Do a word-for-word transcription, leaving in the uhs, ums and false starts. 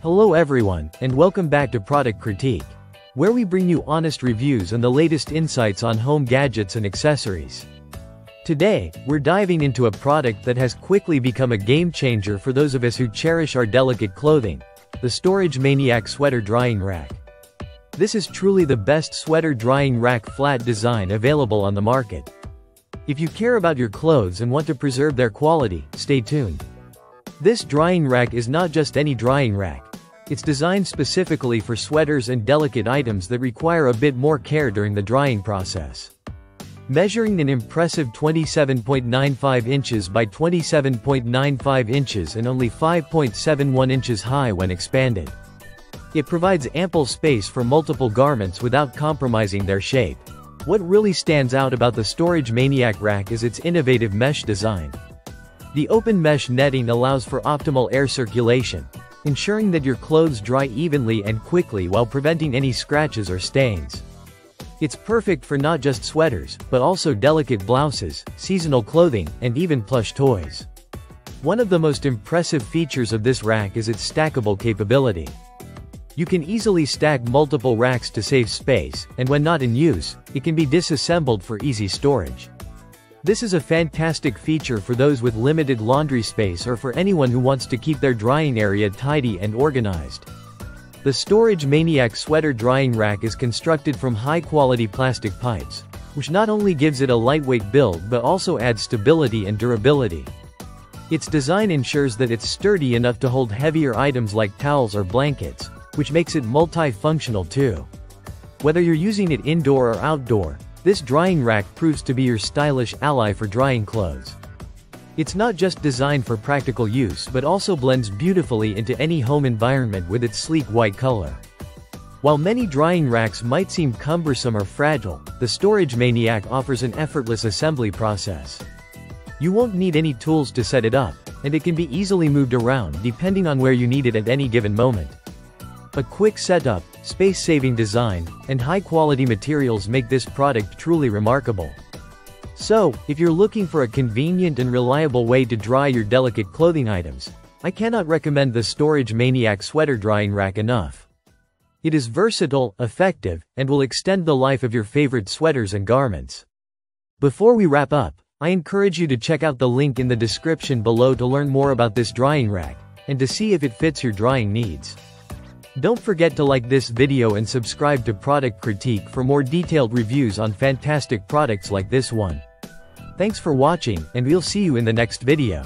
Hello everyone, and welcome back to Product Critique, where we bring you honest reviews and the latest insights on home gadgets and accessories. Today, we're diving into a product that has quickly become a game changer for those of us who cherish our delicate clothing, the Storage Maniac Sweater Drying Rack. This is truly the best sweater drying rack flat design available on the market. If you care about your clothes and want to preserve their quality, stay tuned. This drying rack is not just any drying rack. It's designed specifically for sweaters and delicate items that require a bit more care during the drying process. Measuring an impressive twenty-seven point nine five inches by twenty-seven point nine five inches and only five point seven one inches high when expanded. It provides ample space for multiple garments without compromising their shape. What really stands out about the Storage Maniac rack is its innovative mesh design. The open mesh netting allows for optimal air circulation, ensuring that your clothes dry evenly and quickly while preventing any scratches or stains. It's perfect for not just sweaters, but also delicate blouses, seasonal clothing, and even plush toys. One of the most impressive features of this rack is its stackable capability. You can easily stack multiple racks to save space, and when not in use, it can be disassembled for easy storage. This is a fantastic feature for those with limited laundry space or for anyone who wants to keep their drying area tidy and organized. The Storage Maniac Sweater Drying Rack is constructed from high-quality plastic pipes, which not only gives it a lightweight build but also adds stability and durability. Its design ensures that it's sturdy enough to hold heavier items like towels or blankets, which makes it multi-functional too. Whether you're using it indoor or outdoor, this drying rack proves to be your stylish ally for drying clothes. It's not just designed for practical use but also blends beautifully into any home environment with its sleek white color. While many drying racks might seem cumbersome or fragile, the Storage Maniac offers an effortless assembly process. You won't need any tools to set it up, and it can be easily moved around depending on where you need it at any given moment. A quick setup, space-saving design, and high-quality materials make this product truly remarkable. So, if you're looking for a convenient and reliable way to dry your delicate clothing items, I cannot recommend the Storage Maniac Sweater Drying Rack enough. It is versatile, effective, and will extend the life of your favorite sweaters and garments. Before we wrap up, I encourage you to check out the link in the description below to learn more about this drying rack, and to see if it fits your drying needs. Don't forget to like this video and subscribe to Product Critique for more detailed reviews on fantastic products like this one. Thanks for watching, and we'll see you in the next video.